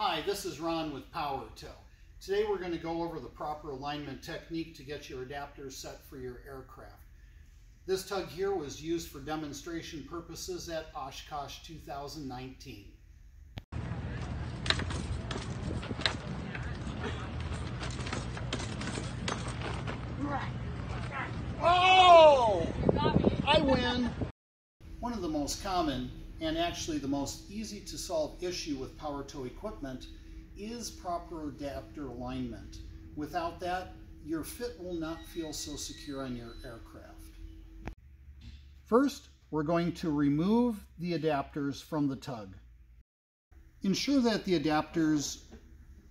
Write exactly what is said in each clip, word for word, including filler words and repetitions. Hi, this is Ron with Powertow. Today we're going to go over the proper alignment technique to get your adapters set for your aircraft. This tug here was used for demonstration purposes at Oshkosh two thousand nineteen. Oh! I win! One of the most common and actually the most easy to solve issue with Powertow equipment is proper adapter alignment. Without that, your fit will not feel so secure on your aircraft. First, we're going to remove the adapters from the tug. Ensure that the adapters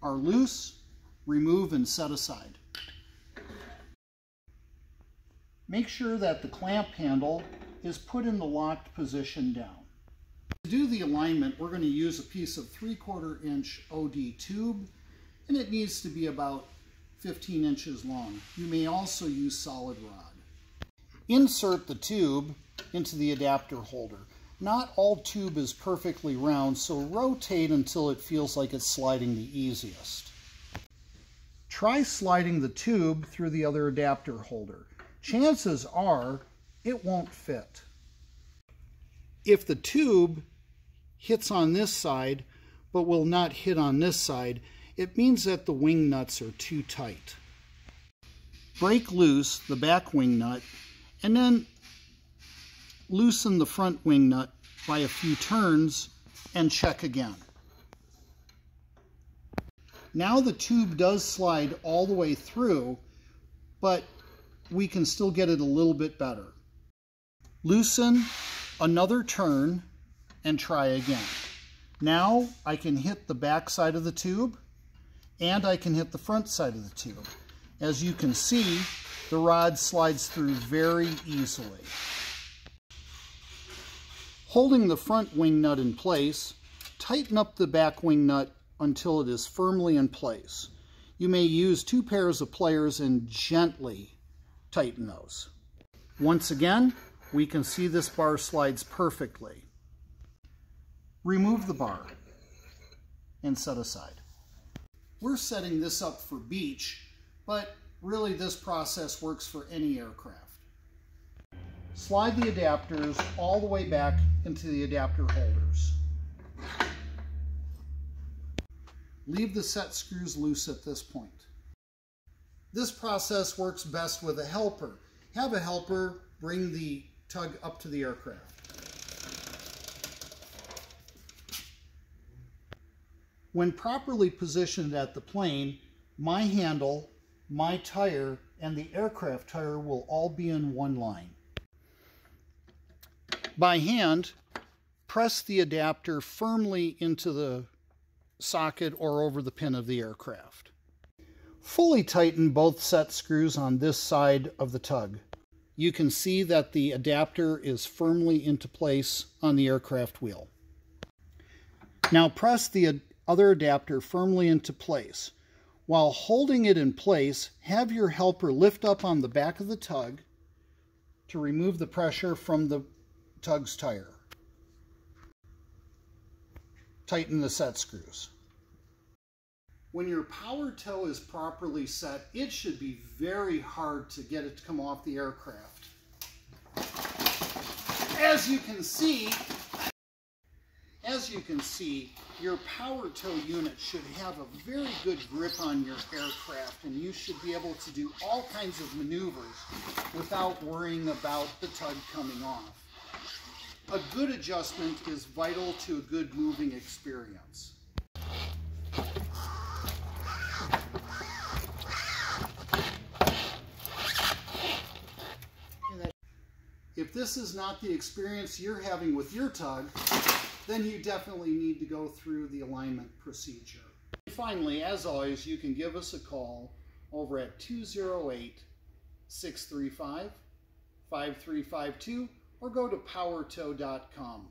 are loose, remove and set aside. Make sure that the clamp handle is put in the locked position down. To do the alignment, we're going to use a piece of three quarter inch O D tube, and it needs to be about fifteen inches long. You may also use solid rod. Insert the tube into the adapter holder. Not all tube is perfectly round, so rotate until it feels like it's sliding the easiest. Try sliding the tube through the other adapter holder. Chances are it won't fit. If the tube hits on this side, but will not hit on this side, it means that the wing nuts are too tight. Break loose the back wing nut, and then loosen the front wing nut by a few turns and check again. Now the tube does slide all the way through, but we can still get it a little bit better. Loosen, another turn, and try again. Now I can hit the back side of the tube, and I can hit the front side of the tube. As you can see, the rod slides through very easily. Holding the front wing nut in place, tighten up the back wing nut until it is firmly in place. You may use two pairs of pliers and gently tighten those. Once again, we can see this bar slides perfectly. Remove the bar and set aside. We're setting this up for beach, but really this process works for any aircraft. Slide the adapters all the way back into the adapter holders. Leave the set screws loose at this point. This process works best with a helper. Have a helper bring the tug up to the aircraft. When properly positioned at the plane, my handle, my tire, and the aircraft tire will all be in one line. By hand, press the adapter firmly into the socket or over the pin of the aircraft. Fully tighten both set screws on this side of the tug. You can see that the adapter is firmly into place on the aircraft wheel. Now press the other adapter firmly into place. While holding it in place, have your helper lift up on the back of the tug to remove the pressure from the tug's tire. Tighten the set screws. When your Powertow is properly set, it should be very hard to get it to come off the aircraft. As you can see, as you can see, your Powertow unit should have a very good grip on your aircraft, and you should be able to do all kinds of maneuvers without worrying about the tug coming off. A good adjustment is vital to a good moving experience. If this is not the experience you're having with your tug, then you definitely need to go through the alignment procedure. And finally, as always, you can give us a call over at two oh eight, six three five, five three five two or go to Powertow dot com.